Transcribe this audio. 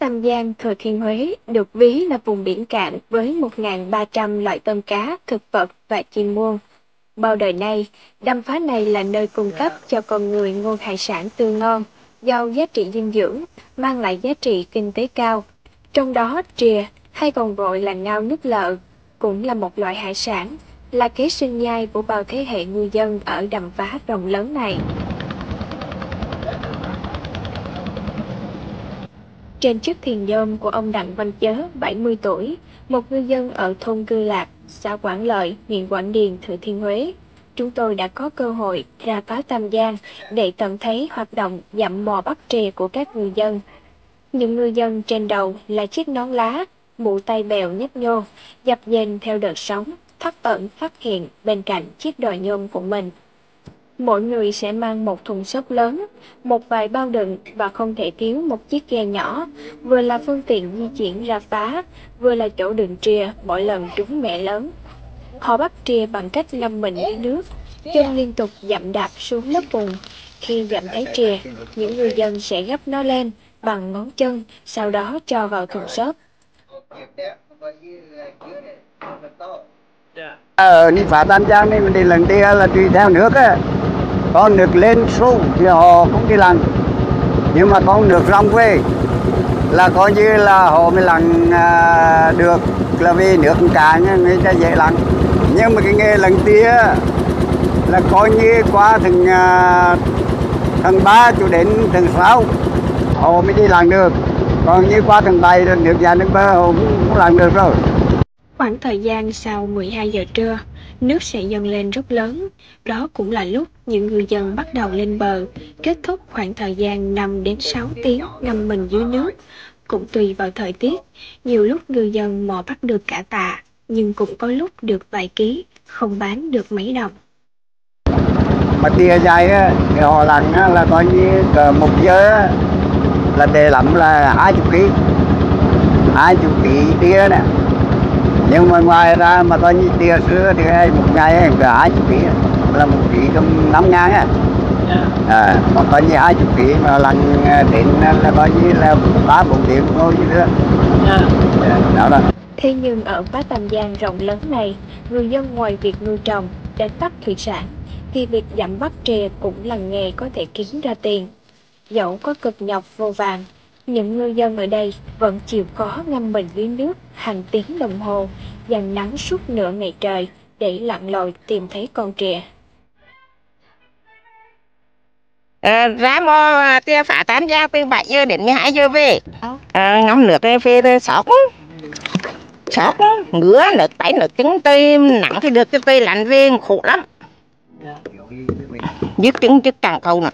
Tam Giang, Thừa Thiên Huế được ví là vùng biển cạn với 1.300 loại tôm cá, thực vật và chim muông. Bao đời nay, đầm phá này là nơi cung cấp cho con người nguồn hải sản tươi ngon, giàu giá trị dinh dưỡng, mang lại giá trị kinh tế cao. Trong đó, trìa hay còn gọi là ngao nước lợ cũng là một loại hải sản, là kế sinh nhai của bao thế hệ ngư dân ở đầm phá rộng lớn này. Trên chiếc thuyền nhôm của ông Đặng Văn Chớ, 70 tuổi, một ngư dân ở thôn Cư Lạc, xã Quảng Lợi, huyện Quảng Điền, Thừa Thiên Huế, chúng tôi đã có cơ hội ra phá Tam Giang để tận thấy hoạt động dặm mò bắt trìa của các ngư dân. Những ngư dân trên đầu là chiếc nón lá, mũ tay bèo nhấp nhô, dập dềnh theo đợt sóng, thoắt ẩn phát hiện bên cạnh chiếc đò nhôm của mình. Mỗi người sẽ mang một thùng xốp lớn, một vài bao đựng và không thể thiếu một chiếc ghe nhỏ, vừa là phương tiện di chuyển ra phá, vừa là chỗ đựng trìa mỗi lần trúng mẻ lớn. Họ bắt trìa bằng cách ngâm mình dưới nước, chân liên tục dậm đạp xuống lớp bùn. Khi dậm thấy trìa, những người dân sẽ gấp nó lên bằng ngón chân, sau đó cho vào thùng xốp. Đi phá Tam Giang này mình đi lần đi là tùy theo nước á. Con nước lên xuống thì họ cũng đi lặn, nhưng mà con nước rong quê là coi như là họ mới lặn được, là vì nước cả nha, người ta dễ lặn. Nhưng mà cái nghề lần tía là coi như qua tháng 3 cho đến tháng 6 họ mới đi lặn được, còn như qua tháng 7 rồi nước già nước bơ họ cũng lặn được rồi. Khoảng thời gian sau 12 giờ trưa, nước sẽ dâng lên rất lớn. Đó cũng là lúc những ngư dân bắt đầu lên bờ, kết thúc khoảng thời gian 5 đến 6 tiếng ngâm mình dưới nước. Cũng tùy vào thời tiết, nhiều lúc ngư dân mò bắt được cả tạ, nhưng cũng có lúc được vài ký, không bán được mấy đồng. Mà tia dài thì họ lặn là coi như một giờ là đề lắm là 20 ký tia nè. Nhưng mà ngoài ra mà coi như tia xưa thì một ngày cả 20 ký, là 1 ký trong 5 ngàn á. Còn coi như 20 ký mà lần đến là coi như là 3-4 tiếng thôi chứ nữa. Thế nhưng ở bãi Tam Giang rộng lớn này, người dân ngoài việc nuôi trồng, đánh bắt thủy sản, thì việc dặm bắt trìa cũng là nghề có thể kiếm ra tiền. Dẫu có cực nhọc vô vàn, những ngư dân ở đây vẫn chịu khó ngâm mình dưới nước hàng tiếng đồng hồ, dằn nắng suốt nửa ngày trời để lặn lội tìm thấy con trìa. Ra mò tia phá Tam Giang từ 7 giờ đến 12 giờ về. Ngâm nước về sót ngứa nước tay nước chân tây nặng thì được, cái tây lạnh về khổ lắm. Dứt chân trước càng câu nè.